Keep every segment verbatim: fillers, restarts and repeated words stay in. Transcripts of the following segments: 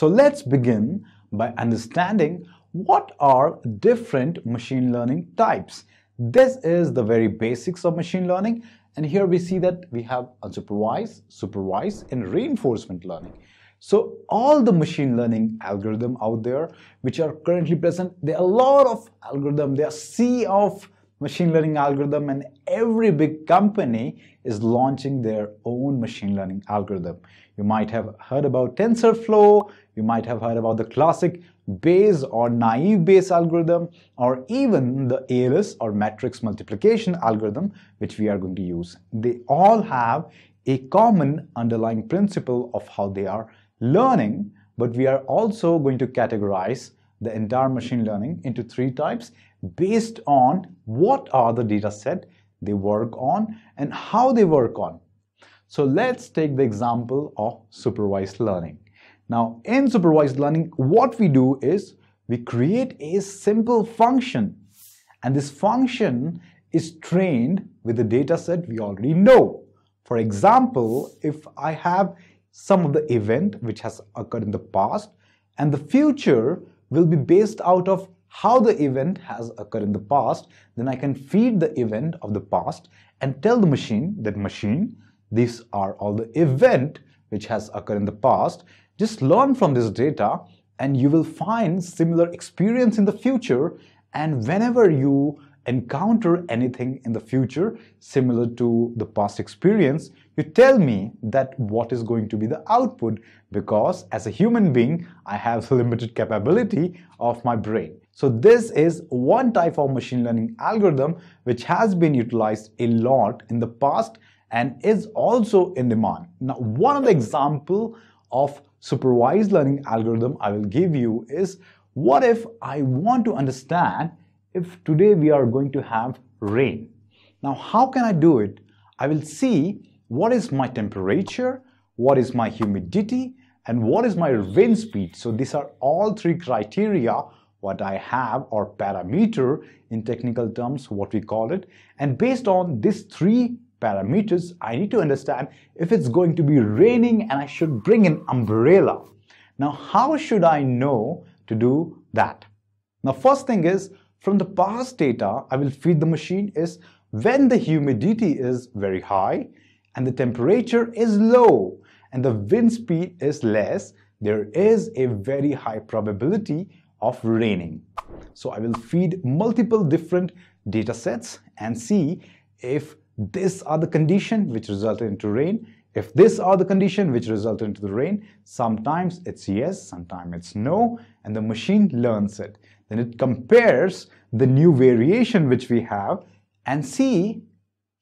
So let's begin by understanding what are different machine learning types. This is the very basics of machine learning, and here we see that we have unsupervised, supervised, and reinforcement learning. So all the machine learning algorithms out there which are currently present, there are a lot of algorithms, there are a sea of machine learning algorithm, and every big company is launching their own machine learning algorithm. You might have heard about TensorFlow, you might have heard about the classic Bayes or naive Bayes algorithm, or even the A L S or matrix multiplication algorithm which we are going to use. They all have a common underlying principle of how they are learning, but we are also going to categorize the entire machine learning into three types based on what are the data set they work on and how they work on. So let's take the example of supervised learning. Now in supervised learning, what we do is we create a simple function, and this function is trained with the data set we already know. For example, if I have some of the event which has occurred in the past, and the future will be based out of how the event has occurred in the past, then I can feed the event of the past and tell the machine that machine, these are all the event which has occurred in the past. Just learn from this data and you will find similar experience in the future, and whenever you encounter anything in the future similar to the past experience, you tell me that what is going to be the output, because as a human being I have limited capability of my brain. So this is one type of machine learning algorithm which has been utilized a lot in the past and is also in demand. Now one of the example of supervised learning algorithm I will give you is, what if I want to understand if today we are going to have rain? Now how can I do it? I will see what is my temperature, what is my humidity, and what is my wind speed. So these are all three criteria what I have, or parameter in technical terms what we call it, and based on these three parameters I need to understand if it's going to be raining and I should bring an umbrella. Now how should I know to do that? Now first thing is, from the past data I will feed the machine is when the humidity is very high and the temperature is low and the wind speed is less, there is a very high probability of raining. So I will feed multiple different data sets and see if these are the conditions which result into rain. If these are the conditions which result into the rain, sometimes it's yes, sometimes it's no, and the machine learns it. Then it compares the new variation which we have and see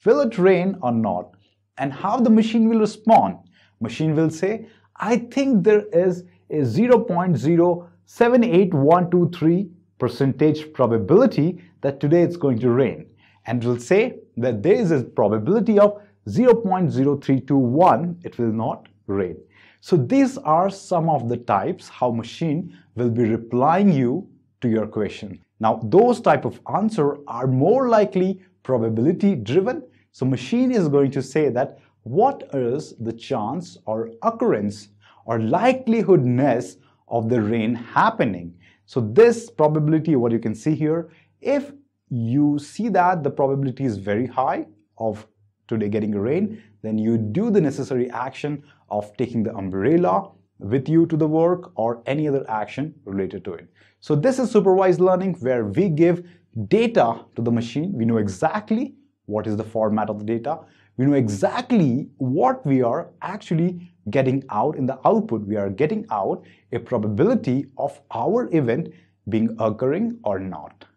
will it rain or not, and how the machine will respond. Machine will say, I think there is a zero point zero seven eight one two three percent probability that today it's going to rain, and will say that there is a probability of zero point zero three two one it will not rain. So these are some of the types how machine will be replying you to your question. Now those type of answer are more likely probability driven. So machine is going to say that what is the chance or occurrence or likeliness of the rain happening. So this probability, what you can see here, if you see that the probability is very high of today getting rain, then you do the necessary action of taking the umbrella with you to the work or any other action related to it. So this is supervised learning, where we give data to the machine. We know exactly what is the format of the data. We know exactly what we are actually getting out in the output. We are getting out a probability of our event being occurring or not.